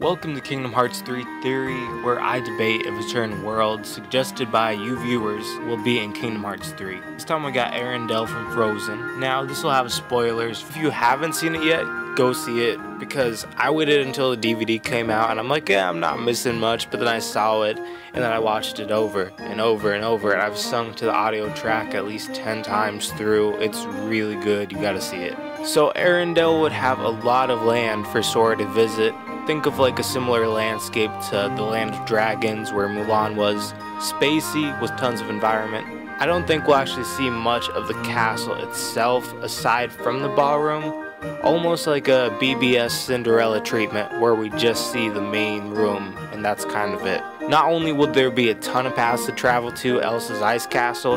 Welcome to Kingdom Hearts 3 Theory, where I debate if a certain world suggested by you viewers will be in Kingdom Hearts 3. This time we got Arendelle from Frozen. Now this will have spoilers. If you haven't seen it yet, go see it, because I waited until the DVD came out and I'm like, yeah, I'm not missing much, but then I saw it and then I watched it over and over and over, and I've sung to the audio track at least 10 times through. It's really good. You gotta see it. So Arendelle would have a lot of land for Sora to visit. Think of like a similar landscape to the Land of Dragons where Mulan was, spacey with tons of environment. I don't think we'll actually see much of the castle itself aside from the ballroom, almost like a BBS Cinderella treatment where we just see the main room and that's kind of it. Not only will there be a ton of paths to travel to Elsa's ice castle,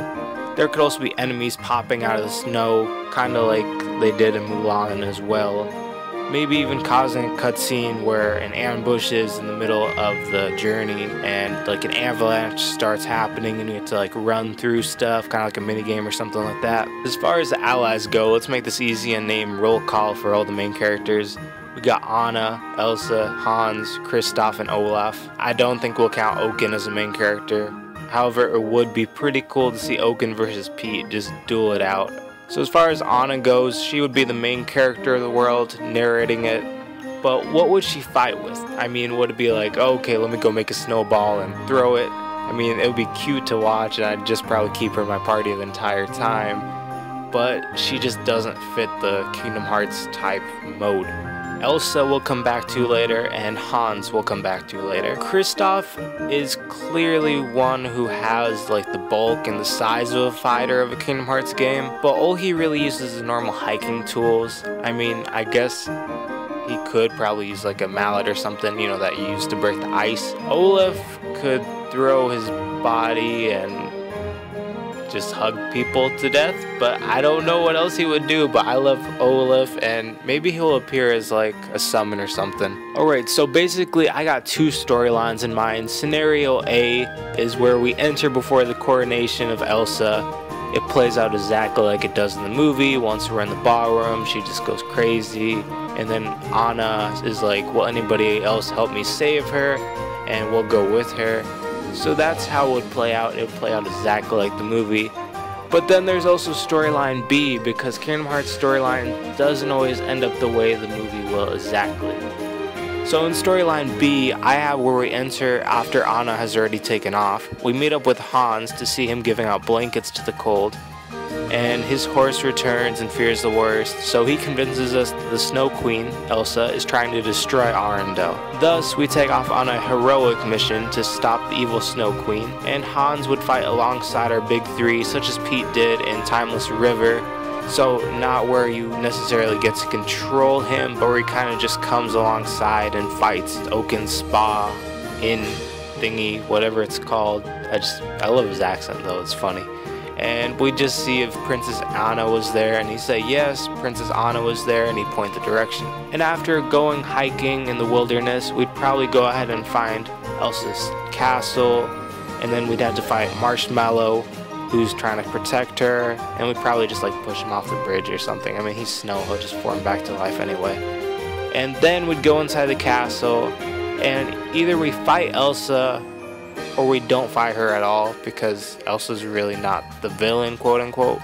there could also be enemies popping out of the snow, kind of like they did in Mulan as well. Maybe even causing a cutscene where an ambush is in the middle of the journey and like an avalanche starts happening and you have to like run through stuff, kind of like a minigame or something like that. As far as the allies go, let's make this easy and name roll call for all the main characters. We got Anna, Elsa, Hans, Kristoff, and Olaf. I don't think we'll count Oaken as a main character. However, it would be pretty cool to see Oaken versus Pete just duel it out. So as far as Anna goes, she would be the main character of the world, narrating it, but what would she fight with? I mean, would it be like, okay, let me go make a snowball and throw it? I mean, it would be cute to watch, and I'd just probably keep her in my party the entire time, but she just doesn't fit the Kingdom Hearts type mode. Elsa we'll come back to later, and Hans we'll come back to later. Kristoff is clearly one who has like the bulk and the size of a fighter of a Kingdom Hearts game, but all he really uses is normal hiking tools. I mean, I guess he could probably use like a mallet or something, you know, that you use to break the ice. Olaf could throw his body and just hug people to death, but I don't know what else he would do, but I love Olaf, and maybe he'll appear as like a summon or something. Alright, so basically I got two storylines in mind. Scenario A is where we enter before the coronation of Elsa. It plays out exactly like it does in the movie. Once we're in the ballroom, she just goes crazy, and then Anna is like, will anybody else help me save her? And we'll go with her. So that's how it would play out. It would play out exactly like the movie. But then there's also storyline B, because Kingdom Hearts storyline doesn't always end up the way the movie will exactly. So in storyline B, I have where we enter after Anna has already taken off. We meet up with Hans to see him giving out blankets to the cold. And his horse returns and fears the worst, so he convinces us that the Snow Queen, Elsa, is trying to destroy Arendelle. Thus, we take off on a heroic mission to stop the evil Snow Queen, and Hans would fight alongside our big three, such as Pete did in Timeless River, so not where you necessarily get to control him, but where he kind of just comes alongside and fights Oaken's Spa in thingy, whatever it's called. I love his accent though, it's funny. And we just see if Princess Anna was there, and he said yes, Princess Anna was there, and he'd point the direction. And after going hiking in the wilderness, we'd probably go ahead and find Elsa's castle, and then we'd have to fight Marshmallow, who's trying to protect her, and we'd probably just like push him off the bridge or something. I mean, he's snow, he'll just form back to life anyway. And then we'd go inside the castle, and either we fight Elsa, or we don't fight her at all, because Elsa's really not the villain, quote unquote.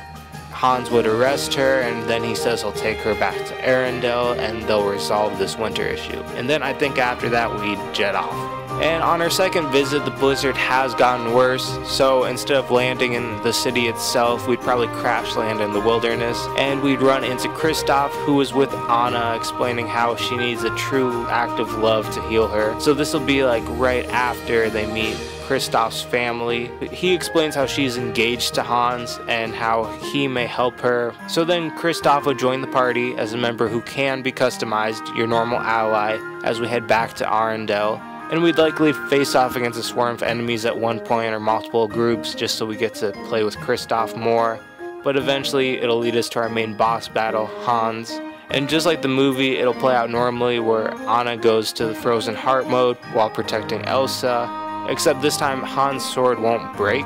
Hans would arrest her, and then he says he'll take her back to Arendelle and they'll resolve this winter issue. And then I think after that we'd jet off. And on our second visit, the blizzard has gotten worse, so instead of landing in the city itself, we'd probably crash land in the wilderness, and we'd run into Kristoff, who was with Anna, explaining how she needs a true act of love to heal her. So this will be like right after they meet Kristoff's family. He explains how she's engaged to Hans and how he may help her. So then Kristoff would join the party as a member who can be customized, your normal ally, as we head back to Arendelle. And we'd likely face off against a swarm of enemies at one point or multiple groups, just so we get to play with Kristoff more. But eventually it'll lead us to our main boss battle, Hans. And just like the movie, it'll play out normally where Anna goes to the frozen heart mode while protecting Elsa. Except this time Hans' sword won't break.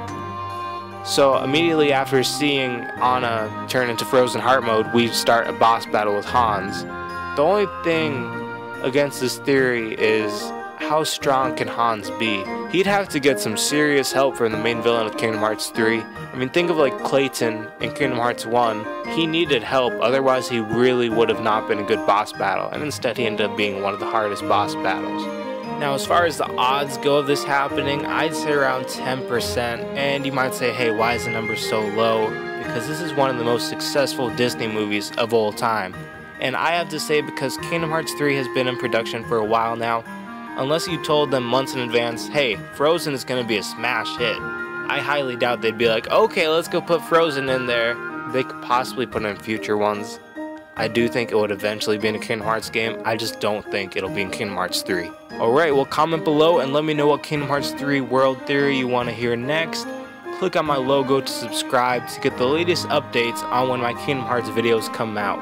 So immediately after seeing Anna turn into frozen heart mode, we start a boss battle with Hans. The only thing against this theory is, how strong can Hans be? He'd have to get some serious help from the main villain of Kingdom Hearts 3. I mean, think of like Clayton in Kingdom Hearts 1. He needed help, otherwise he really would have not been a good boss battle, and instead he ended up being one of the hardest boss battles. Now, as far as the odds go of this happening, I'd say around 10%, and you might say, hey, why is the number so low? Because this is one of the most successful Disney movies of all time. And I have to say, because Kingdom Hearts 3 has been in production for a while now, unless you told them months in advance, hey, Frozen is going to be a smash hit, I highly doubt they'd be like, okay, let's go put Frozen in there. They could possibly put in future ones. I do think it would eventually be in a Kingdom Hearts game, I just don't think it'll be in Kingdom Hearts 3. Alright, well, comment below and let me know what Kingdom Hearts 3 world theory you want to hear next. Click on my logo to subscribe to get the latest updates on when my Kingdom Hearts videos come out.